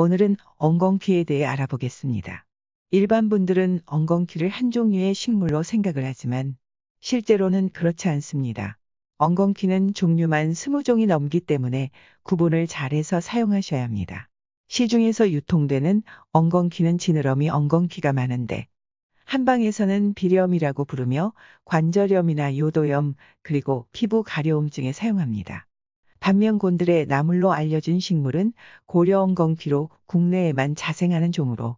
오늘은 엉겅퀴에 대해 알아보겠습니다. 일반 분들은 엉겅퀴를 한 종류의 식물로 생각을 하지만 실제로는 그렇지 않습니다. 엉겅퀴는 종류만 20종이 넘기 때문에 구분을 잘해서 사용하셔야 합니다. 시중에서 유통되는 엉겅퀴는 지느러미 엉겅퀴가 많은데 한방에서는 비렴이라고 부르며 관절염이나 요도염 그리고 피부 가려움증에 사용합니다. 반면 곤드레 나물로 알려진 식물은 고려엉겅퀴로 국내에만 자생하는 종으로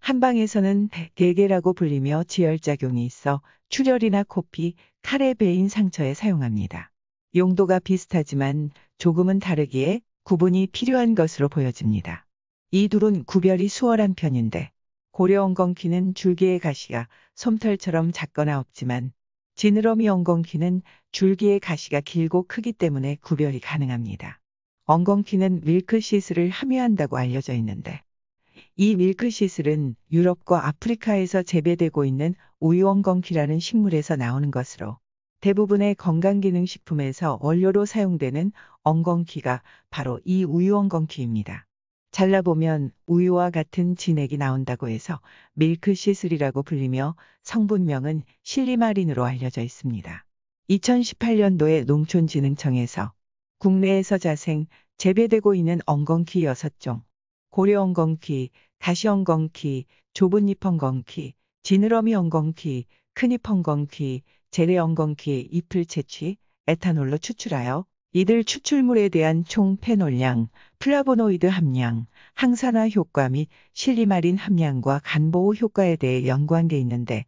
한방에서는 대개라고 불리며 지혈작용이 있어 출혈이나 코피, 칼에 베인 상처에 사용합니다. 용도가 비슷하지만 조금은 다르기에 구분이 필요한 것으로 보여집니다. 이 둘은 구별이 수월한 편인데 고려엉겅퀴는 줄기의 가시가 솜털처럼 작거나 없지만 지느러미 엉겅퀴는 줄기의 가시가 길고 크기 때문에 구별이 가능합니다. 엉겅퀴는 밀크시슬을 함유한다고 알려져 있는데 이 밀크시슬은 유럽과 아프리카에서 재배되고 있는 우유엉겅퀴라는 식물에서 나오는 것으로 대부분의 건강기능식품에서 원료로 사용되는 엉겅퀴가 바로 이 우유엉겅퀴입니다. 잘라보면 우유와 같은 진액이 나온다고 해서 밀크시슬이라고 불리며 성분명은 실리마린으로 알려져 있습니다. 2018년도에 농촌진흥청에서 국내에서 재배되고 있는 엉겅퀴 6종, 고려엉겅퀴, 가시엉겅퀴, 좁은잎엉겅퀴, 지느러미엉겅퀴, 큰잎엉겅퀴, 재래엉겅퀴의 잎을 채취, 에탄올로 추출하여 이들 추출물에 대한 총 페놀량, 플라보노이드 함량, 항산화 효과 및 실리마린 함량과 간보호 효과에 대해 연구한 게 있는데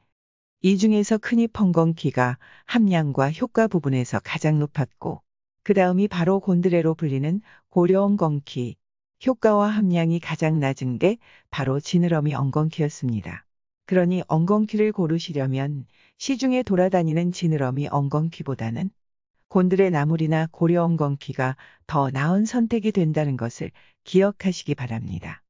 이 중에서 큰잎엉겅퀴가 함량과 효과 부분에서 가장 높았고 그 다음이 바로 곤드레로 불리는 고려엉겅퀴, 효과와 함량이 가장 낮은 게 바로 지느러미 엉겅퀴였습니다. 그러니 엉겅퀴를 고르시려면 시중에 돌아다니는 지느러미 엉겅퀴보다는 곤드레 나물이나 고려엉겅퀴가 더 나은 선택이 된다는 것을 기억하시기 바랍니다.